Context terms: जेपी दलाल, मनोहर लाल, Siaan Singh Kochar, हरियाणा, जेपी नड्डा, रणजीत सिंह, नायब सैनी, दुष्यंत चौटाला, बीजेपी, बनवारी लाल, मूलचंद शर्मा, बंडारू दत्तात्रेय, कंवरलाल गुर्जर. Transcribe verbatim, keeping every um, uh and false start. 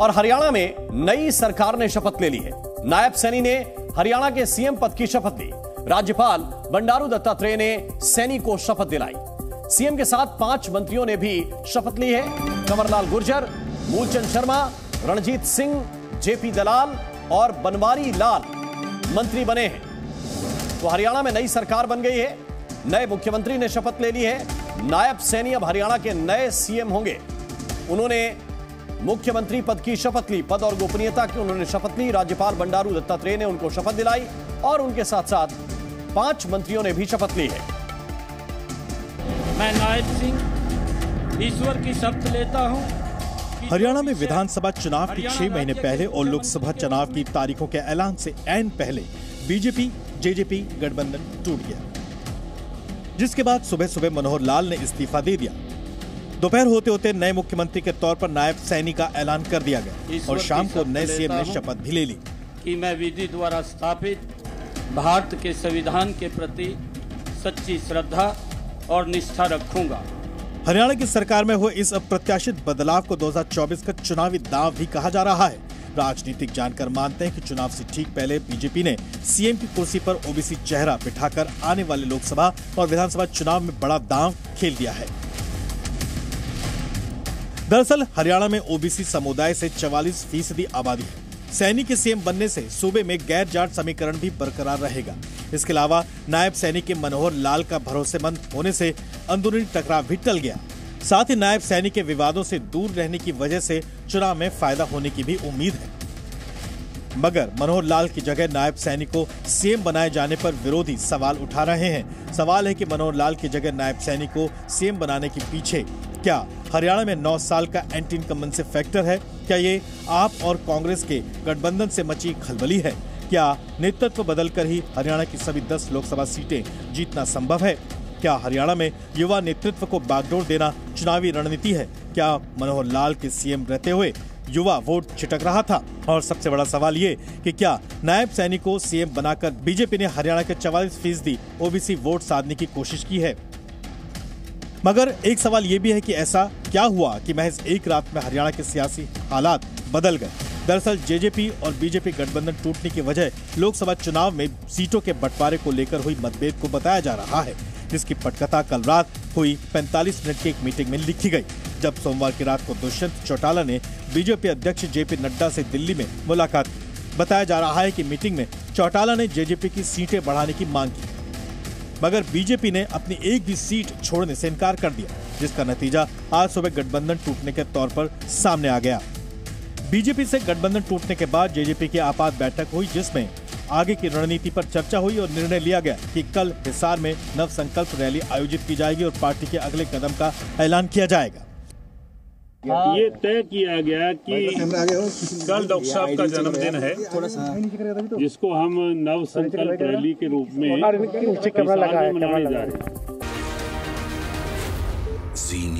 और हरियाणा में नई सरकार ने शपथ ले ली है। नायब सैनी ने हरियाणा के सीएम पद की शपथ ली। राज्यपाल बंडारू दत्तात्रेय ने सैनी को शपथ दिलाई। सीएम के साथ पांच मंत्रियों ने भी शपथ ली है। कंवरलाल गुर्जर, मूलचंद शर्मा, रणजीत सिंह, जेपी दलाल और बनवारी लाल मंत्री बने हैं। तो हरियाणा में नई सरकार बन गई है, नए मुख्यमंत्री ने शपथ ले ली है। नायब सैनी अब हरियाणा के नए सीएम होंगे। उन्होंने मुख्यमंत्री पद की शपथ ली, पद और गोपनीयता की उन्होंने शपथ ली। राज्यपाल बंडारू दत्तात्रेय ने उनको शपथ दिलाई और उनके साथ साथ पांच मंत्रियों ने भी शपथ ली है। मैं नायब सिंह ईश्वर की शपथ लेता हूँ। हरियाणा में विधानसभा चुनाव के छह महीने पहले और लोकसभा चुनाव की तारीखों के ऐलान से एन पहले बीजेपी जेजेपी गठबंधन टूट गया, जिसके बाद सुबह सुबह मनोहर लाल ने इस्तीफा दे दिया। दोपहर होते होते नए मुख्यमंत्री के तौर पर नायब सैनी का ऐलान कर दिया गया और शाम को नए सीएम ने शपथ भी ले ली कि मैं विधि द्वारा स्थापित भारत के संविधान के प्रति सच्ची श्रद्धा और निष्ठा रखूंगा। हरियाणा की सरकार में हुए इस अप्रत्याशित बदलाव को दो हजार चौबीस का चुनावी दांव भी कहा जा रहा है। राजनीतिक जानकार मानते हैं कि चुनाव से ठीक पहले बीजेपी ने सीएम की कुर्सी पर ओबीसी चेहरा बिठाकर आने वाले लोकसभा और विधानसभा चुनाव में बड़ा दांव खेल दिया है। दरअसल हरियाणा में ओबीसी समुदाय से चवालीस फीसदी आबादी है। सैनी के सीएम बनने से सूबे में गैर जाट समीकरण भी बरकरार रहेगा। इसके अलावा नायब सैनी के मनोहर लाल का भरोसेमंद होने से अंदरूनी टकराव भी टल गया। साथ ही नायब सैनी के विवादों से दूर रहने की वजह से चुनाव में फायदा होने की भी उम्मीद है। मगर मनोहर लाल की जगह नायब सैनी को सीएम बनाए जाने पर विरोधी सवाल उठा रहे हैं। सवाल है कि मनोहर लाल की जगह नायब सैनी को सीएम बनाने के पीछे क्या हरियाणा में नौ साल का एंटी इनकम्बेंसी फैक्टर है? क्या ये आप और कांग्रेस के गठबंधन से मची खलबली है? क्या नेतृत्व बदलकर ही हरियाणा की सभी दस लोकसभा सीटें जीतना संभव है? क्या हरियाणा में युवा नेतृत्व को बागडोर देना चुनावी रणनीति है? क्या मनोहर लाल के सीएम रहते हुए युवा वोट छिटक रहा था? और सबसे बड़ा सवाल ये कि क्या नायब सैनी को सीएम बनाकर बीजेपी ने हरियाणा के चवालीस फीसदी ओबीसी वोट साधने की कोशिश की है। मगर एक सवाल ये भी है कि ऐसा क्या हुआ कि महज एक रात में हरियाणा के सियासी हालात बदल गए। दरअसल जेजेपी और बीजेपी गठबंधन टूटने की वजह लोकसभा चुनाव में सीटों के बंटवारे को लेकर हुई मतभेद को बताया जा रहा है, जिसकी पटकथा कल रात हुई पैंतालीस मिनट की एक मीटिंग में लिखी गई, जब सोमवार की रात को दुष्यंत चौटाला ने बीजेपी अध्यक्ष जेपी नड्डा से दिल्ली में मुलाकात की। बताया जा रहा है कि मीटिंग में चौटाला ने जेजेपी की सीटें बढ़ाने की मांग की, मगर बीजेपी ने अपनी एक भी सीट छोड़ने से इनकार कर दिया, जिसका नतीजा आज सुबह गठबंधन टूटने के तौर पर सामने आ गया। बीजेपी से गठबंधन टूटने के बाद जेजेपी की आपात बैठक हुई, जिसमें आगे की रणनीति पर चर्चा हुई और निर्णय लिया गया कि कल हिसार में नव संकल्प रैली आयोजित की जाएगी और पार्टी के अगले कदम का ऐलान किया जाएगा। ये तय किया गया कि कल डॉक्टर साहब का जन्मदिन है, जिसको हम नव संकल्प रैली के रूप में मनाने जा रहे हैं।